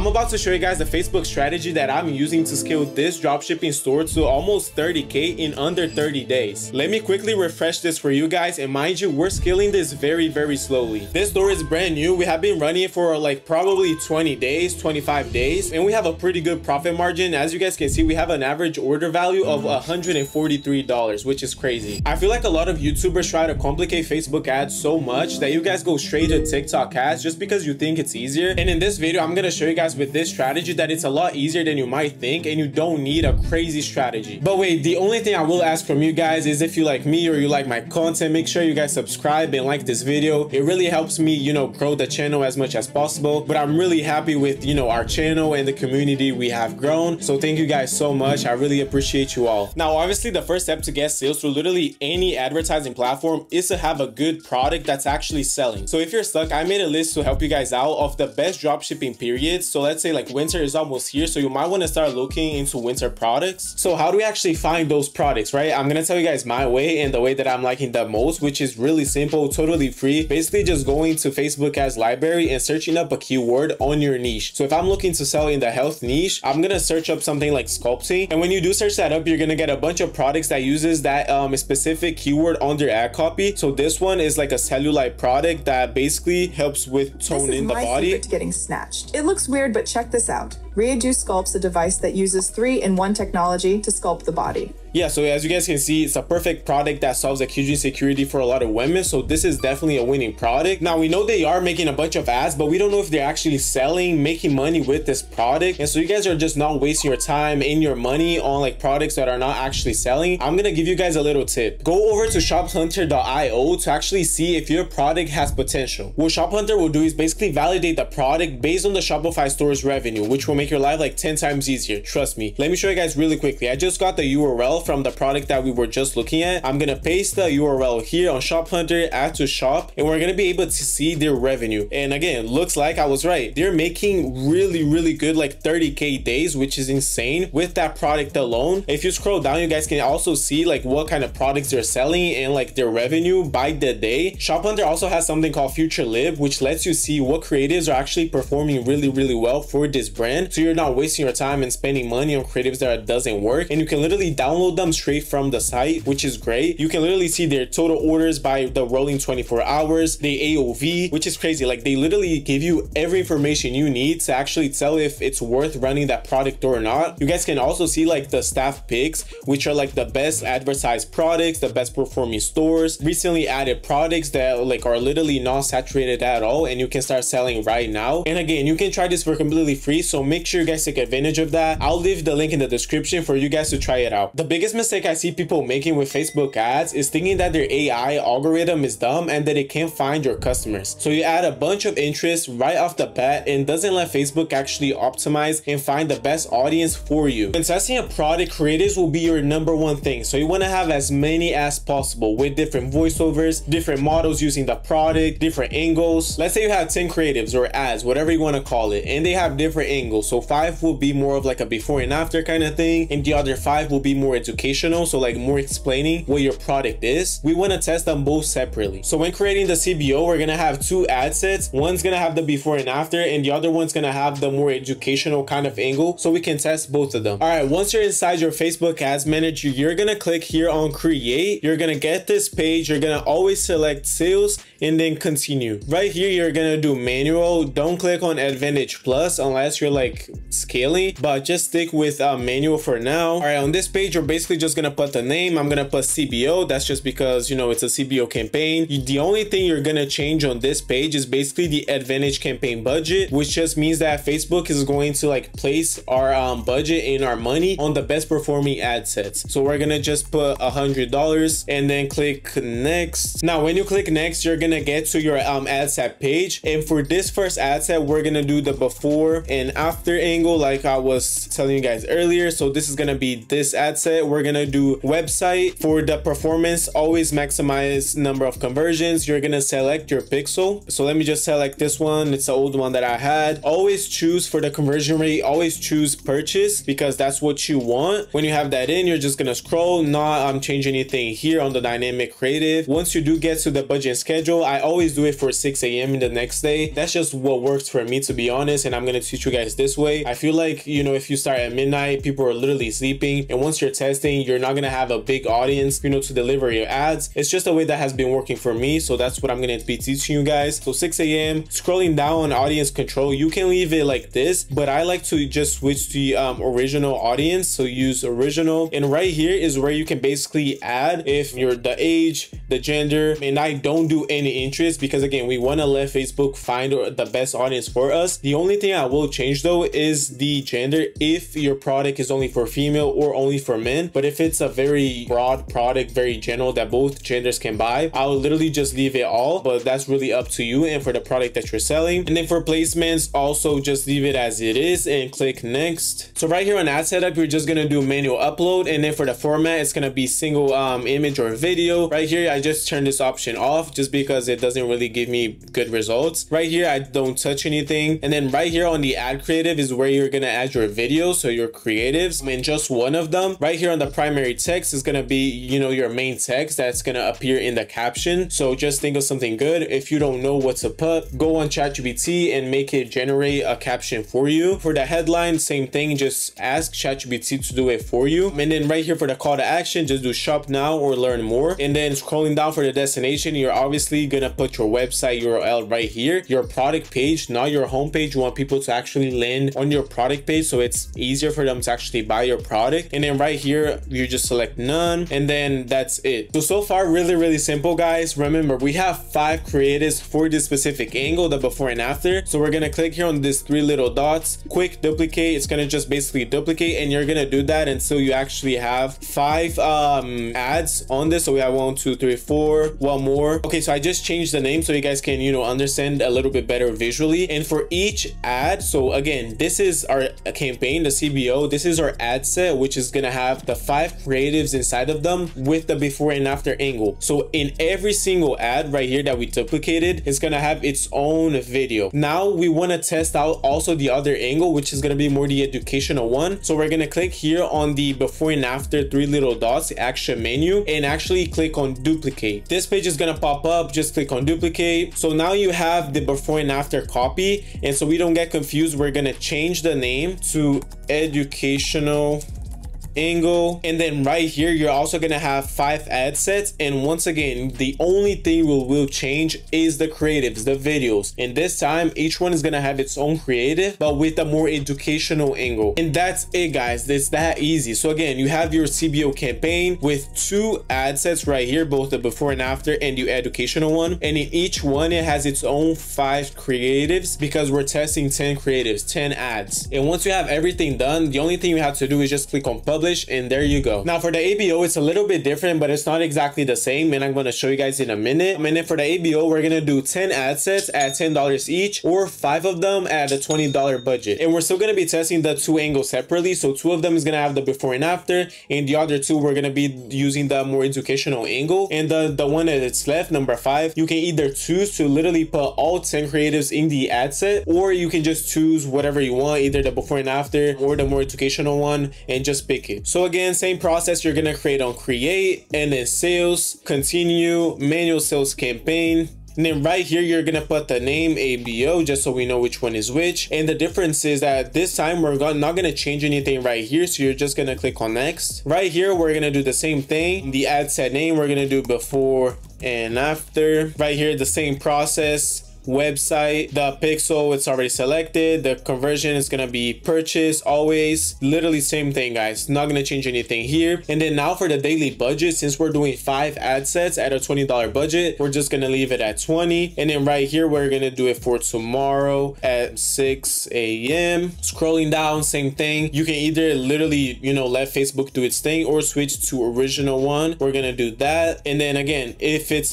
I'm about to show you guys the Facebook strategy that I'm using to scale this dropshipping store to almost 30K in under 30 days. Let me quickly refresh this for you guys, and mind you, we're scaling this very slowly. This store is brand new. We have been running it for like probably 20 days, 25 days, and we have a pretty good profit margin. As you guys can see, we have an average order value of $143, which is crazy. I feel like a lot of YouTubers try to complicate Facebook ads so much that you guys go straight to TikTok ads just because you think it's easier. And in this video, I'm gonna show you guys with this strategy that it's a lot easier than you might think, and you don't need a crazy strategy. But wait, the only thing I will ask from you guys is if you like me or you like my content, make sure you guys subscribe and like this video. It really helps me, you know, grow the channel as much as possible. But I'm really happy with, you know, our channel and the community we have grown. So thank you guys so much. I really appreciate you all. Now, obviously, the first step to get sales through literally any advertising platform is to have a good product that's actually selling. So if you're stuck, I made a list to help you guys out of the best dropshipping periods. So let's say like winter is almost here, so you might want to start looking into winter products. So how do we actually find those products, right? I'm gonna tell you guys my way and the way that I'm liking the most, which is really simple, totally free. Basically just going to Facebook ads library and searching up a keyword on your niche. So if I'm looking to sell in the health niche, I'm gonna search up something like sculpting. And when you do search that up, you're gonna get a bunch of products that uses that specific keyword on their ad copy. So this one is like a cellulite product that basically helps with tone in the body. This is my secret to getting snatched. It looks weird, but check this out. ReaDuo sculpts, a device that uses 3-in-1 technology to sculpt the body. Yeah, so as you guys can see, it's a perfect product that solves a huge insecurity for a lot of women. So this is definitely a winning product. Now, we know they are making a bunch of ads, but we don't know if they're actually selling, making money with this product. And so you guys are just not wasting your time and your money on like products that are not actually selling. I'm gonna give you guys a little tip. Go over to shophunter.io to actually see if your product has potential. What Shophunter will do is basically validate the product based on the Shopify store's revenue, which will make your life like 10 times easier. Trust me. Let me show you guys really quickly. I just got the URL from the product that we were just looking at. I'm gonna paste the URL here on Shophunter, add to shop, and we're gonna be able to see their revenue. And again, looks like I was right. They're making really good like 30K days, which is insane with that product alone. If you scroll down, you guys can also see like what kind of products they're selling and like their revenue by the day. Shophunter also has something called Future Live, which lets you see what creatives are actually performing really well for this brand. So you're not wasting your time and spending money on creatives that doesn't work. And you can literally download them straight from the site, which is great. You can literally see their total orders by the rolling 24 hours, the AOV, which is crazy. Like they literally give you every information you need to actually tell if it's worth running that product or not. You guys can also see like the staff picks, which are like the best advertised products, the best performing stores, recently added products that like are literally not saturated at all, and you can start selling right now. And again, you can try this for completely free, so make sure you guys take advantage of that. I'll leave the link in the description for you guys to try it out. The biggest mistake I see people making with Facebook ads is thinking that their AI algorithm is dumb and that it can't find your customers. So you add a bunch of interest right off the bat and doesn't let Facebook actually optimize and find the best audience for you. When testing a product, creatives will be your number one thing. So you want to have as many as possible with different voiceovers, different models using the product, different angles. Let's say you have 10 creatives or ads, whatever you want to call it, and they have different angles. So 5 will be more of like a before and after kind of thing, and the other 5 will be more educational, so like more explaining what your product is. We want to test them both separately. So when creating the CBO, we're gonna have 2 ad sets. One's gonna have the before and after, and the other one's gonna have the more educational kind of angle, so we can test both of them. All right, once you're inside your Facebook ads manager, you're gonna click here on create. You're gonna get this page. You're gonna always select sales and then continue. Right here, you're gonna do manual. Don't click on Advantage Plus unless you're like scaling, but just stick with manual for now. All right, on this page, you're basically just gonna put the name. I'm gonna put CBO. That's just because, you know, it's a CBO campaign. The only thing you're gonna change on this page is basically the Advantage campaign budget, which just means that Facebook is going to like place our budget and our money on the best performing ad sets. So we're gonna just put $100 and then click next. Now, when you click next, you're gonna get to your ad set page. And for this first ad set, we're gonna do the before and after. after angle like I was telling you guys earlier. So this is gonna be this ad set. We're gonna do website. For the performance, always maximize number of conversions. You're gonna select your pixel. So let me just select this one. It's the old one that I had. Always choose for the conversion rate, always choose purchase, because that's what you want. When you have that in, you're just gonna scroll. Not change anything here on the dynamic creative. Once you do get to the budget schedule, I always do it for 6 a.m. the next day. That's just what works for me, to be honest, and I'm gonna teach you guys this way. I feel like, you know, if you start at midnight, people are literally sleeping, and once you're testing, you're not gonna have a big audience, you know, to deliver your ads. It's just a way that has been working for me, so that's what I'm gonna be teaching you guys. So 6 a.m. scrolling down on audience control, you can leave it like this, but I like to just switch the original audience, so use original. And right here is where you can basically add if you're the age, the gender, and I don't do any interest, because again, we want to let Facebook find the best audience for us. The only thing I will change though is the gender, if your product is only for female or only for men. But if it's a very broad product, very general, that both genders can buy, I will literally just leave it all, but that's really up to you and for the product that you're selling. And then for placements, also just leave it as it is and click next. So right here on ad setup, you're just gonna do manual upload, and then for the format, it's gonna be single image or video. Right here, I just turned this option off just because it doesn't really give me good results. Right here, I don't touch anything. And then right here on the ad creative is where you're gonna add your videos, so your creatives, and just one of them. Right here on the primary text is gonna be, you know, your main text that's gonna appear in the caption. So just think of something good. If you don't know what to put, go on ChatGPT and make it generate a caption for you. For the headline, same thing, just ask ChatGPT to do it for you. And then right here for the call to action, just do shop now or learn more. And then scrolling down for the destination, you're obviously gonna put your website URL right here, your product page, not your home page. You want people to actually land on your product page, so it's easier for them to actually buy your product. And then right here, you just select none, and then that's it. So far, really simple, guys. Remember, we have 5 creatives for this specific angle, the before and after. So we're gonna click here on these 3 little dots, quick duplicate. It's gonna just basically duplicate, and you're gonna do that until you actually have 5 ads on this. So we have 1, 2, 3, 4, one more. Okay, so I just changed the name so you guys can, you know, understand a little bit better visually. And for each ad, so again, this is our campaign, the CBO. This is our ad set, which is gonna have the 5 creatives inside of them with the before and after angle. So in every single ad right here that we duplicated, it's gonna have its own video. Now we want to test out also the other angle, which is gonna be more the educational one. So we're gonna click here on the before and after 3 little dots action menu and actually click on duplicate. This page is gonna pop up, just click on duplicate. So now you have the before and after copy, and so we don't get confused, we're gonna change the name to educational angle. And then right here, you're also gonna have 5 ad sets, and once again, the only thing will change is the creatives, the videos, and this time each one is gonna have its own creative but with a more educational angle. And that's it, guys. It's that easy. So again, you have your CBO campaign with 2 ad sets right here, both the before and after and the educational one, and in each one it has its own 5 creatives because we're testing 10 creatives, 10 ads. And once you have everything done, the only thing you have to do is just click on publish, and there you go. Now for the ABO, it's a little bit different, but it's not exactly the same, and I'm going to show you guys in a minute. And then for the ABO, we're going to do 10 ad sets at $10 each, or 5 of them at a $20 budget. And we're still going to be testing the 2 angles separately. So 2 of them is going to have the before and after, and the other 2 we're going to be using the more educational angle. And the one that it's left, number 5, you can either choose to literally put all 10 creatives in the ad set, or you can just choose whatever you want, either the before and after or the more educational one, and just pick. So again, same process. You're gonna create on create, and then sales, continue, manual sales campaign. And then right here, you're gonna put the name ABO just so we know which one is which. And the difference is that this time we're not gonna change anything right here, so you're just gonna click on next. Right here, we're gonna do the same thing. The ad set name, we're gonna do before and after. Right here, the same process. Website, the pixel, it's already selected. The conversion is gonna be purchase, always. Literally same thing, guys, not gonna change anything here. And then now for the daily budget, since we're doing 5 ad sets at a $20 budget, we're just gonna leave it at 20. And then right here, we're gonna do it for tomorrow at 6 a.m. Scrolling down, same thing. You can either literally, you know, let Facebook do its thing or switch to original one. We're gonna do that. And then again, if it's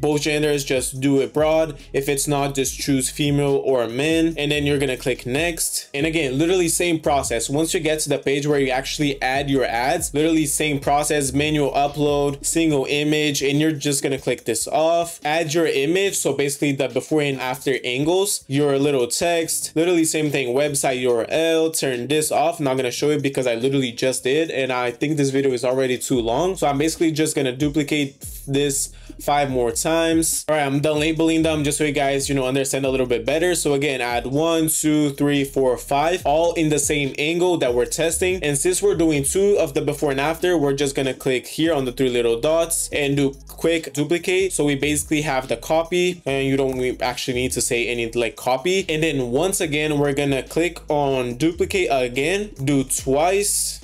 both genders, just do it broad. If it's not, just choose female or men, and then you're gonna click next. And again, literally same process. Once you get to the page where you actually add your ads, literally same process, manual upload, single image, and you're just gonna click this off, add your image. So basically the before and after angles, your little text, literally same thing, website URL, turn this off. Not gonna show it because I literally just did, and I think this video is already too long. So I'm basically just gonna duplicate this 5 more times. All right, I'm done labeling them just so you guys, you know, understand a little bit better. So again, add 1, 2, 3, 4, 5, all in the same angle that we're testing. And since we're doing 2 of the before and after, we're just gonna click here on the 3 little dots and do quick duplicate. So we basically have the copy, and you don't actually need to say any like copy. And then once again, we're gonna click on duplicate again, do twice.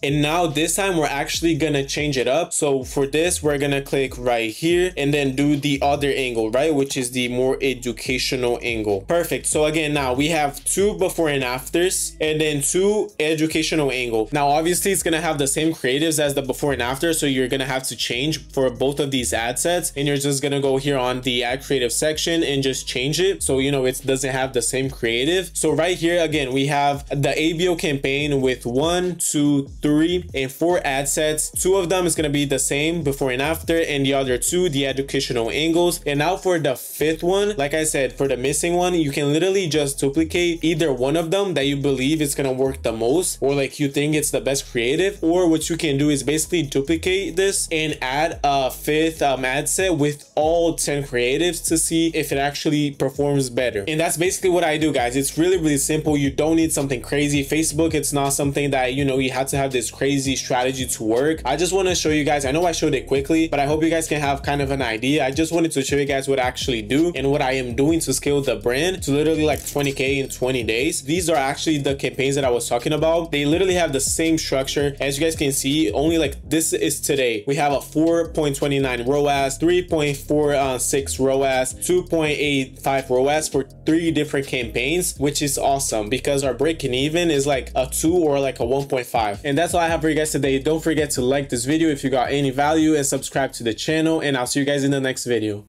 And now this time we're actually gonna change it up. So for this, we're gonna click right here and then do the other angle, right? Which is the more educational angle. Perfect. So again, now we have 2 before and afters and then 2 educational angle. Now, obviously it's gonna have the same creatives as the before and after. So you're gonna have to change for both of these ad sets, and you're just gonna go here on the ad creative section and just change it. So, you know, it doesn't have the same creative. So right here, again, we have the ABO campaign with 1, 2, 3, and 4 ad sets. 2 of them is going to be the same before and after, and the other 2 the educational angles. And now for the 5th one, like I said, for the missing one, you can literally just duplicate either one of them that you believe is going to work the most, or like you think it's the best creative. Or what you can do is basically duplicate this and add a 5th ad set with all 10 creatives to see if it actually performs better. And that's basically what I do, guys. It's really, really simple. You don't need something crazy. Facebook, it's not something that, you know, you have to have this crazy strategy to work. I just want to show you guys, I know I showed it quickly, but I hope you guys can have kind of an idea. I just wanted to show you guys what I actually do and what I am doing to scale the brand to literally like 20K in 20 days. These are actually the campaigns that I was talking about. They literally have the same structure. As you guys can see, only like this is today. We have a 4.29 ROAS, 3.46 ROAS, 2.85 ROAS for 3 different campaigns, which is awesome because our breaking even is like a 2 or like a 1.5. And that's all I have for you guys today. Don't forget to like this video if you got any value, and subscribe to the channel, and I'll see you guys in the next video.